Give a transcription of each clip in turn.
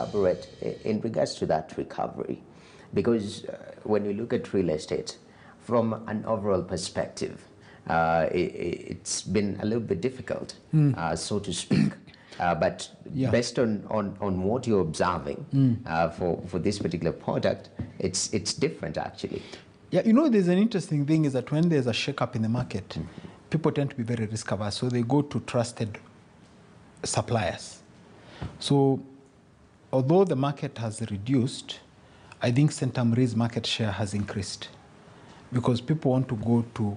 elaborate in regards to that recovery, because when you look at real estate from an overall perspective, it's been a little bit difficult, so to speak. But based on what you're observing for this particular product, it's different actually. Yeah, you know, there's an interesting thing is that when there's a shake-up in the market, people tend to be very risk averse, so they go to trusted suppliers. So although the market has reduced, I think Centum Re's market share has increased because people want to go to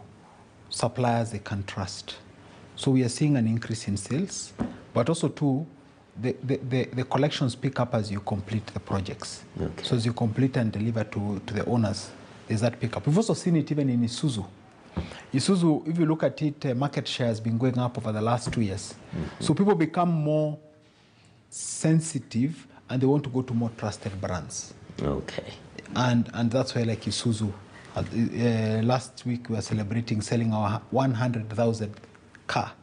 suppliers they can trust. So we are seeing an increase in sales, but also too, the collections pick up as you complete the projects. Okay. So as you complete and deliver to the owners, there's that pickup. We've also seen it even in Isuzu. Isuzu, if you look at it, market share has been going up over the last 2 years. So people become more sensitive and they want to go to more trusted brands. Okay. And that's why, like Isuzu, last week we were celebrating selling our 100,000th car.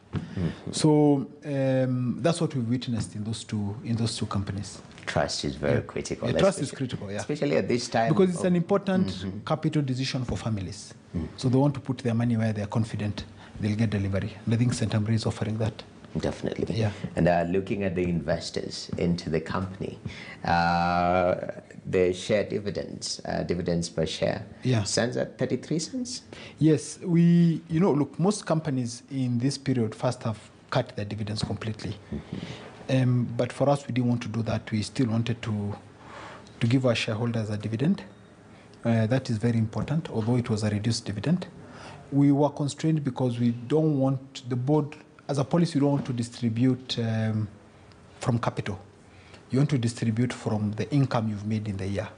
So that's what we've witnessed in those two companies. Trust is very critical. Yeah, trust is critical, yeah. Especially at this time. Because it's an important capital decision for families. So they want to put their money where they're confident they'll get delivery. And I think Centum Re is offering that. Definitely. Yeah. And looking at the investors into the company, the share dividends, dividends per share, stands at 33 cents? Yes. We, you know, look, most companies in this period first have cut their dividends completely. But for us, we didn't want to do that. We still wanted to give our shareholders a dividend. That is very important, although it was a reduced dividend. We were constrained because we don't want the board... As a policy, you don't want to distribute from capital. You want to distribute from the income you've made in the year.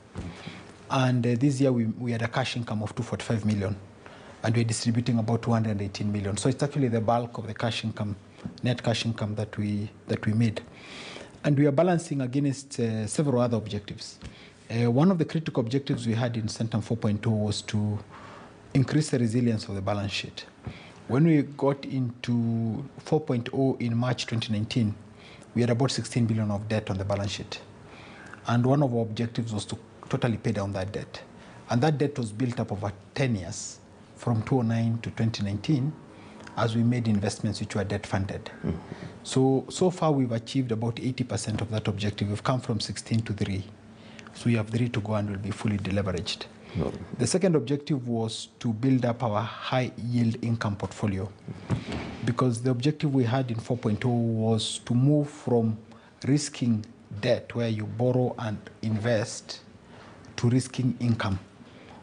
And this year, we had a cash income of 245 million, and we're distributing about 218 million. So it's actually the bulk of the cash income, net cash income that we made. And we are balancing against several other objectives. One of the critical objectives we had in Centum 4.2 was to increase the resilience of the balance sheet. When we got into 4.0 in March 2019, we had about 16 billion of debt on the balance sheet. And one of our objectives was to totally pay down that debt. And that debt was built up over 10 years, from 2009 to 2019, as we made investments which were debt funded. So far we've achieved about 80% of that objective. We've come from 16 to 3. So we have 3 to go and we'll be fully deleveraged. The second objective was to build up our high-yield income portfolio, because the objective we had in 4.0 was to move from risking debt, where you borrow and invest, to risking income,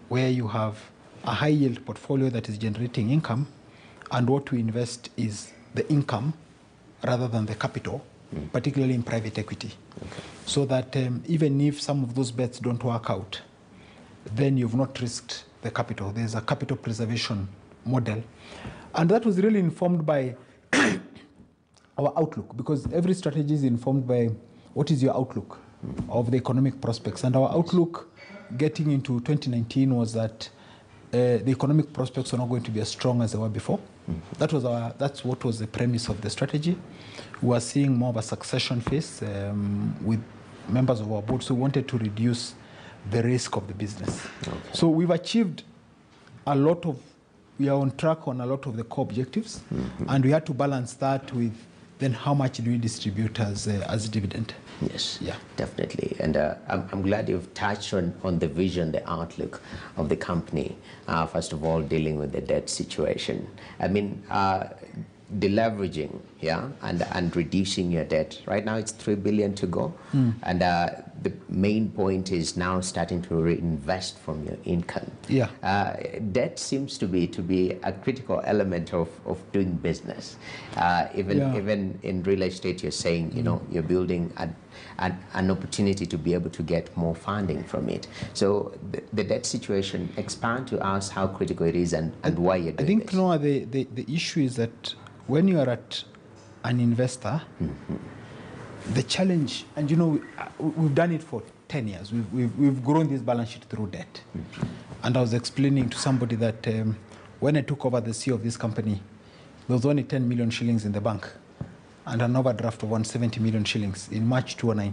where you have a high-yield portfolio that is generating income, and what we invest is the income rather than the capital, particularly in private equity. So that even if some of those bets don't work out, then you've not risked the capital. There's a capital preservation model. And that was really informed by our outlook, because every strategy is informed by what is your outlook of the economic prospects. And our outlook getting into 2019 was that the economic prospects are not going to be as strong as they were before. That's what was the premise of the strategy. We are seeing more of a succession phase with members of our board, so we wanted to reduce the risk of the business. So we've achieved a lot of, we are on track on a lot of the core objectives, and we had to balance that with then how much do we distribute as dividend. Yes, yeah, definitely. And I'm glad you've touched on the vision, the outlook of the company. First of all, dealing with the debt situation. I mean, deleveraging, and reducing your debt. Right now it's 3 billion to go, and the main point is now starting to reinvest from your income. Debt seems to be a critical element of doing business. Even in real estate, you're saying, you know, you're building an opportunity to be able to get more funding from it. So the debt situation, expand to us how critical it is and why you're doing this. I think the issue is that when you are at an investor, the challenge, and you know, we've done it for 10 years. We've grown this balance sheet through debt. And I was explaining to somebody that when I took over the CEO of this company, there was only 10 million shillings in the bank and an overdraft of 170 million shillings in March 2009.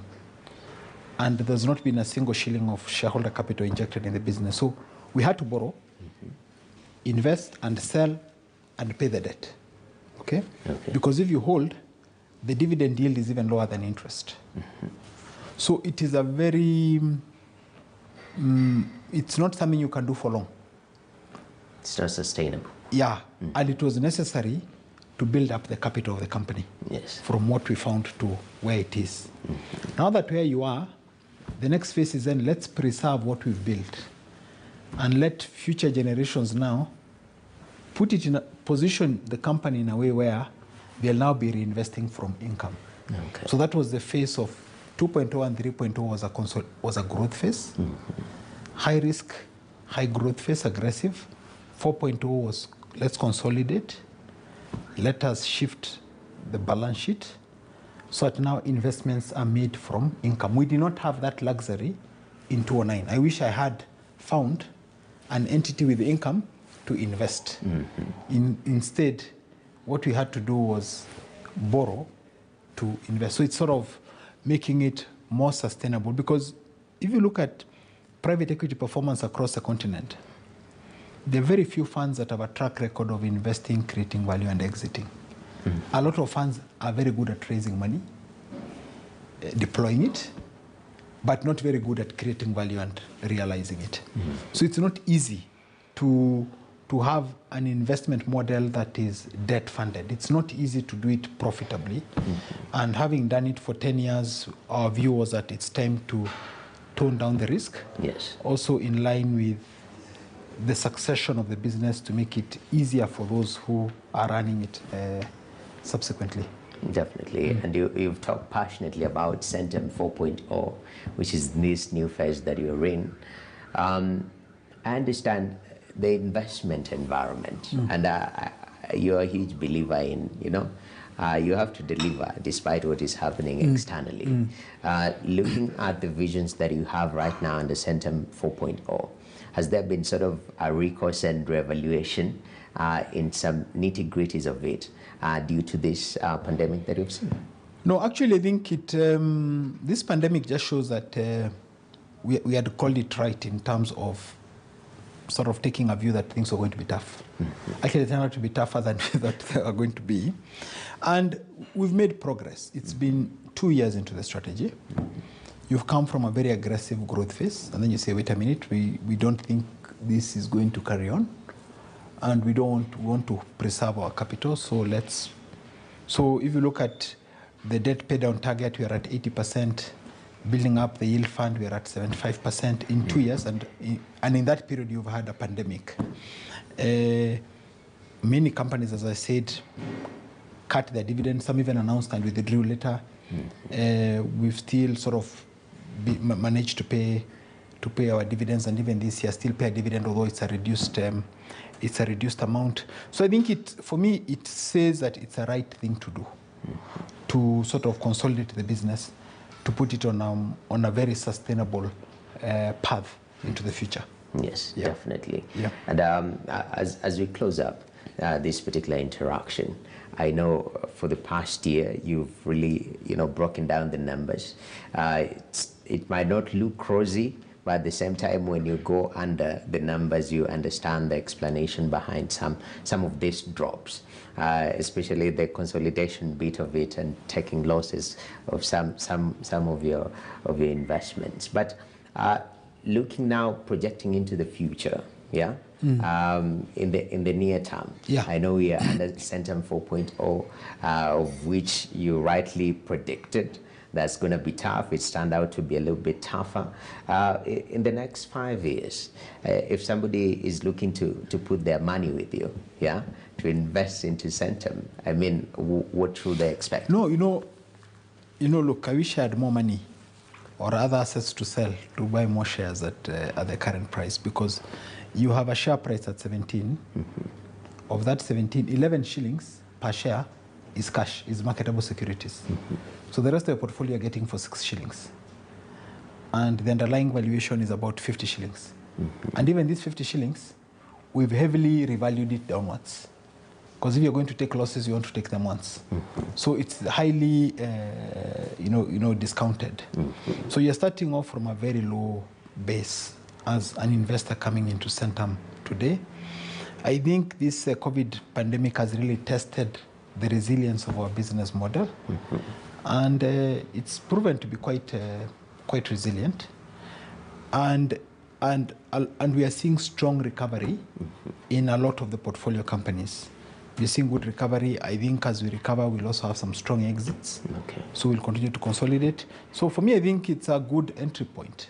and there's not been a single shilling of shareholder capital injected in the business. So we had to borrow, invest and sell and pay the debt. Okay? Okay. Because if you hold, the dividend yield is even lower than interest. So it is a very, it's not something you can do for long. It's not sustainable. Yeah, and it was necessary to build up the capital of the company. Yes. From what we found to where it is. Now that where you are, the next phase is then let's preserve what we've built and let future generations now put it in a position, the company in a way where they'll now be reinvesting from income. Okay. So that was the phase of 2.0 and 3.0 was a growth phase. High risk, high growth phase, aggressive. 4.0 was let's consolidate, let us shift the balance sheet so that now investments are made from income. We did not have that luxury in 2009. I wish I had found an entity with income to invest. Instead, what we had to do was borrow to invest. So it's sort of making it more sustainable, because if you look at private equity performance across the continent, there are very few funds that have a track record of investing, creating value, and exiting. A lot of funds are very good at raising money, deploying it, but not very good at creating value and realizing it. So it's not easy to have an investment model that is debt-funded. It's not easy to do it profitably. And having done it for 10 years, our view was that it's time to tone down the risk. Yes. Also in line with the succession of the business to make it easier for those who are running it subsequently. Definitely. And you've talked passionately about Centum 4.0, which is this new phase that you're in. I understand the investment environment, and you're a huge believer in, you know, you have to deliver despite what is happening externally. Looking at the visions that you have right now under Centum 4.0, has there been sort of a recourse and revaluation in some nitty-gritties of it due to this pandemic that we've seen? No, actually, I think it this pandemic just shows that we had called it right in terms of sort of taking a view that things are going to be tough. Actually, they turned out to be tougher than we thought they were going to be. And we've made progress. It's been 2 years into the strategy. You've come from a very aggressive growth phase, and then you say, wait a minute, we don't think this is going to carry on, and we don't want to preserve our capital, so let's... So if you look at the debt pay down target, we are at 80%. Building up the yield fund, we are at 75% in 2 years, and in that period you've had a pandemic. Many companies, as I said, cut their dividends. Some even announced and withdrew later. We've still sort of managed to pay our dividends, and even this year still pay a dividend, although it's a reduced amount. So I think it, for me, it says that it's a right thing to do, to sort of consolidate the business, to put it on a very sustainable path into the future. Yes, yeah. Definitely. Yeah. And as we close up this particular interaction, I know for the past year you've really, you know, broken down the numbers. It might not look rosy, but at the same time, when you go under the numbers, you understand the explanation behind some of these drops. Especially the consolidation bit of it and taking losses of some of your investments. But looking now, projecting into the future, yeah, in the near term, yeah. I know we are under Centum 4.0, of which you rightly predicted that's going to be tough. It's turned out to be a little bit tougher. In the next 5 years, if somebody is looking to put their money with you, yeah, to invest into Centum, I mean, what should they expect? No, you know, look, I wish I had more money or other assets to sell to buy more shares at the current price, because you have a share price at 17. Of that 17, 11 shillings per share is cash, is marketable securities. So the rest of your portfolio you're getting for 6 shillings. And the underlying valuation is about 50 shillings. And even these 50 shillings, we've heavily revalued it downwards. Because if you're going to take losses, you want to take them once. So it's highly discounted. Mm-hmm. So you're starting off from a very low base as an investor coming into Centum today. I think this COVID pandemic has really tested the resilience of our business model, mm-hmm. and it's proven to be quite resilient, and we are seeing strong recovery mm-hmm. in a lot of the portfolio companies. We're seeing good recovery. I think as we recover, we'll also have some strong exits. Okay. So we'll continue to consolidate. So for me, I think it's a good entry point.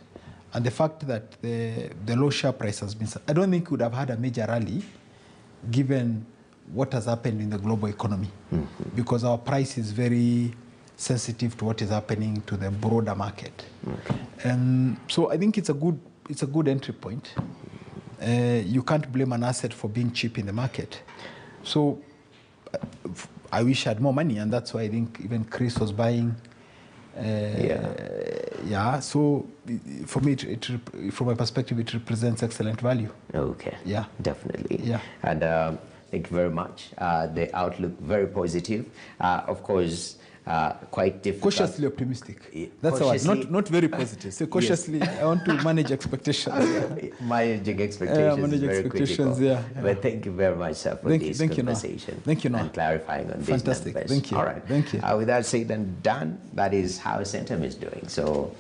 And the fact that the low share price has been... I don't think we would have had a major rally given what has happened in the global economy, mm-hmm. because our price is very sensitive to what is happening to the broader market. Okay. So I think it's a good entry point. You can't blame an asset for being cheap in the market. So I wish I had more money, and that's why I think even Chris was buying. So for me, from my perspective, it represents excellent value. Okay. Yeah. Definitely. Yeah. And thank you very much. The outlook, very positive. Of course, quite difficult. Cautiously optimistic. That's our not very positive. So cautiously, yes. I want to manage expectations. Managing expectations. Yeah. But thank you very much, sir, for this conversation. Thank you, Noah. And clarifying on these numbers. Fantastic. Thank you. All right. Thank you. With that said and done, that is how Centum is doing. So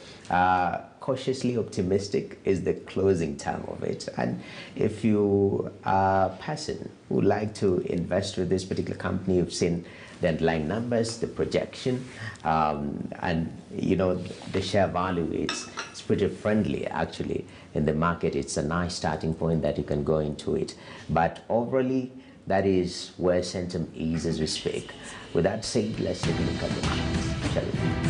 cautiously optimistic is the closing term of it. And if you are a person who would like to invest with this particular company, you've seen the underlying numbers, the projection, and the share value, it's pretty friendly actually in the market. It's a nice starting point that you can go into it. But overall, that is where Centum is as we speak. With that said, let's take a look at the market, shall we?